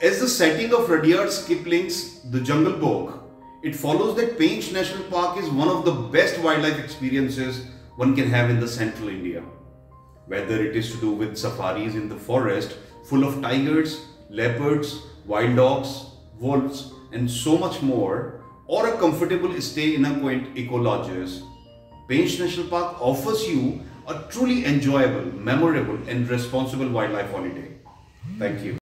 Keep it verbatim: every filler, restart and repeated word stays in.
As the setting of Rudyard Kipling's The Jungle Book, it follows that Pench National Park is one of the best wildlife experiences one can have in the central India. Whether it is to do with safaris in the forest full of tigers, leopards, wild dogs, wolves and so much more, or a comfortable stay in a quaint eco lodges, Pench National Park offers you a truly enjoyable, memorable and responsible wildlife holiday. Thank you.